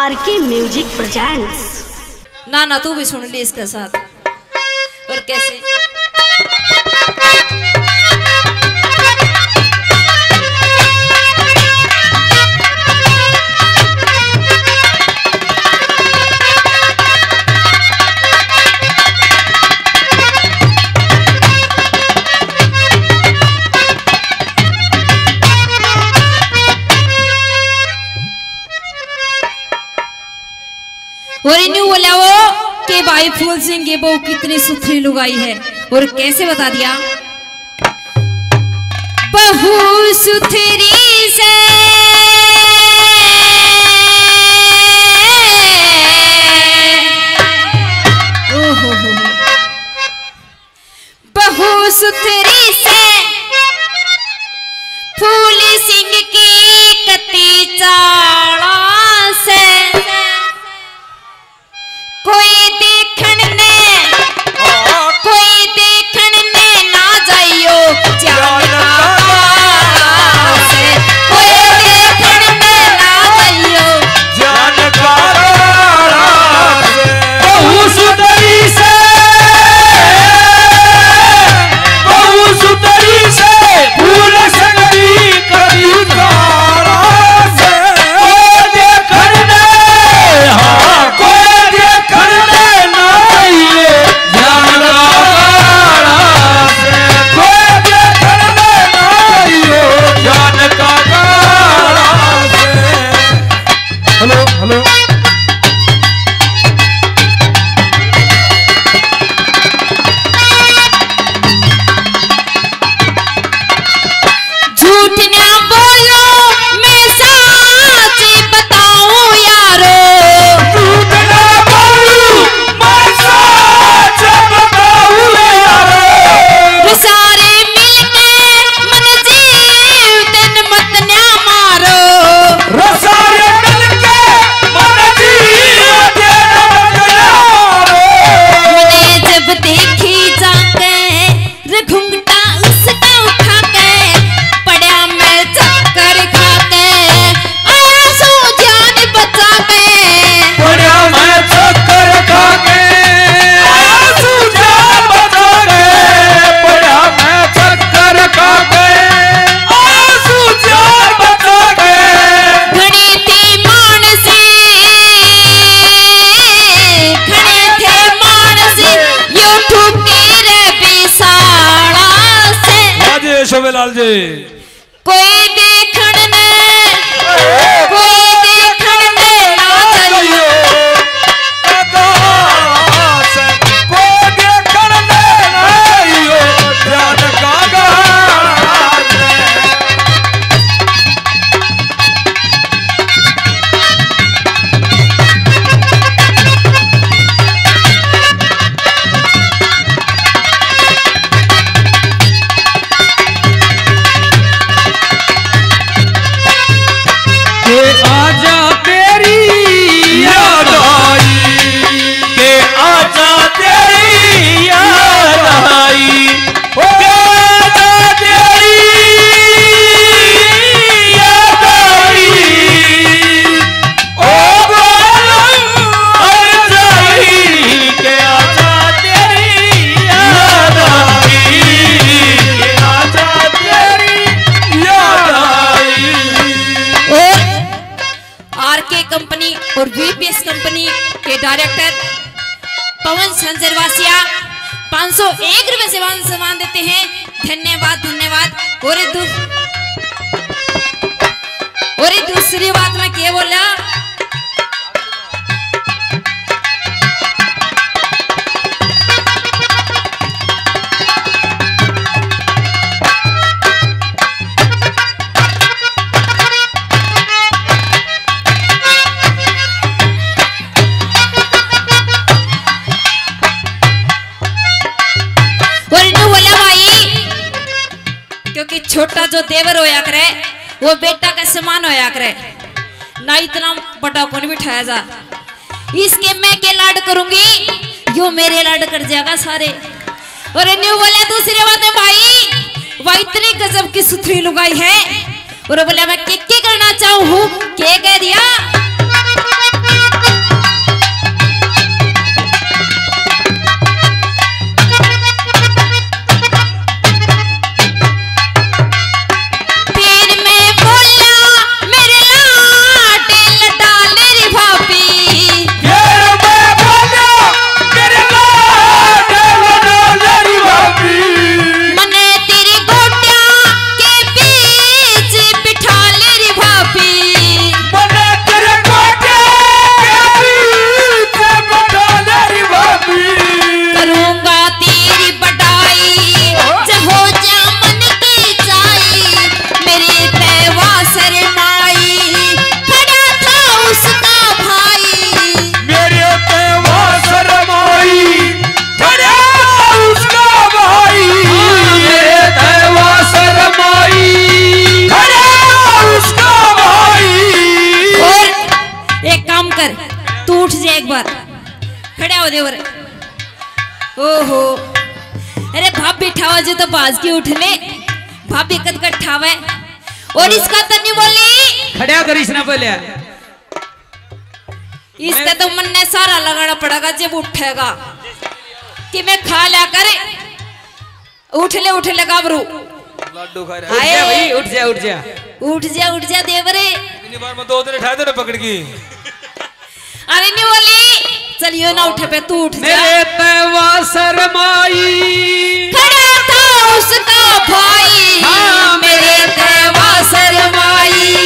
RK music presents. ना ना तू भी सुन ले इसके साथ। और कैसे और न्यू बोला वो के भाई फूल सिंह ये वो कितनी सुथरी लुगाई है और कैसे बता दिया। बहू सुथरी से बहू सुथरी से फूल सिंह की कती चाड़ा से कोई देखन ने ना जाइयो जाओ। शोभेलाल जी कोई देखन ने ना जाइयो कोई देखन ने ना जाइयो ध्यान कागा से। और वीपीएस कंपनी के डायरेक्टर पवन संजरवासिया 501 रुपए से सम्मान देते हैं। धन्यवाद धन्यवाद। और दूसरी बात मैं क्या बोला क्योंकि छोटा जो देवर होया करे वो बेटा का समान होया करे ना, इतना बड़ा कौन बिठाया जा। इसके मैं के लाड करूंगी यो मेरे लाड कर जाएगा सारे। और न्यू बोला दूसरी बात है भाई वह इतनी गजब की सुथरी लुगाई है और बोला मैं के करना चाहूं के कह दिया। कर तू उठ जा एक बार, खड़े हो देवर। ओहो अरे भाभी ठावा जो तो बाज की उठ ले, भाभी कद कर ठावे और इसका तो नहीं बोली खड़ा कर, इसने बोले इसका तो मन ने सारा लगाना पड़ेगा जब उठेगा कि मैं खा लिया करे। उठ ले गाबरू लड्डू खा रहा है भाई, उठ जा देवरे इतनी बार मत उधर उठा दे ना पकड़ के। अरे नहीं बोली चलियो ना उठे पे तू उठ जा। मेरे पे वा शर्माई खड़ा था उसका भाई, हां मेरे पे वा शर्माई।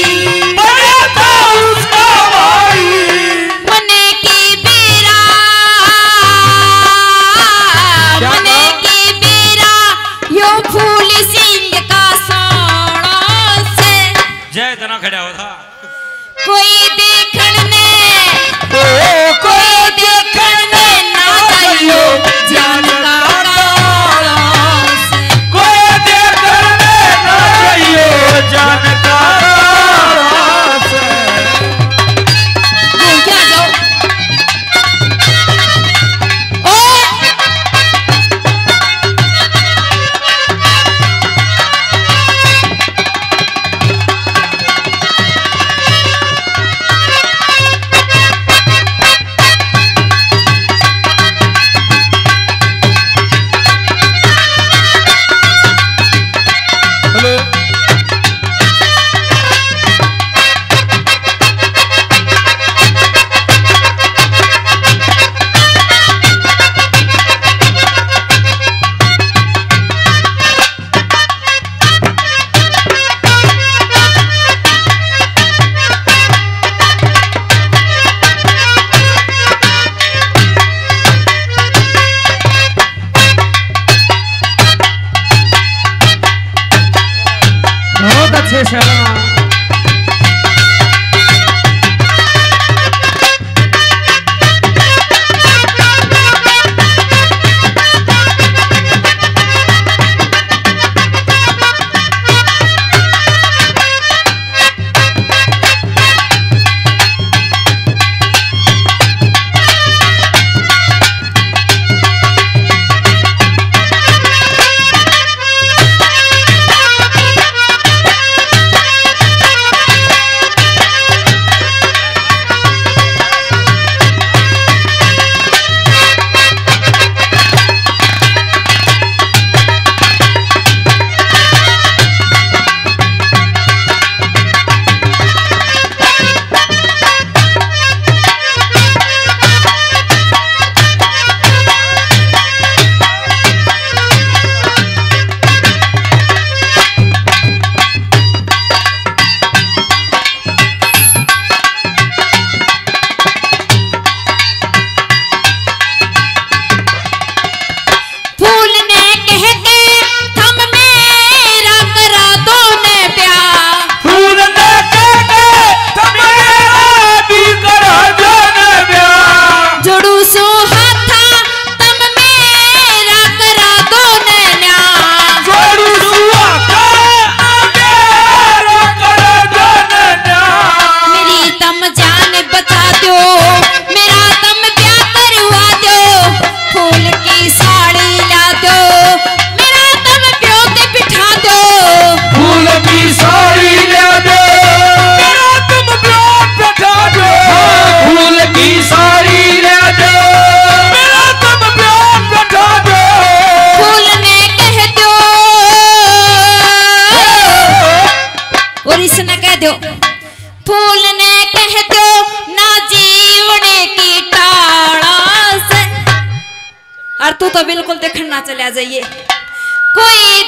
कोई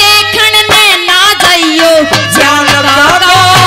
देखने ना जाइयो जान लगा।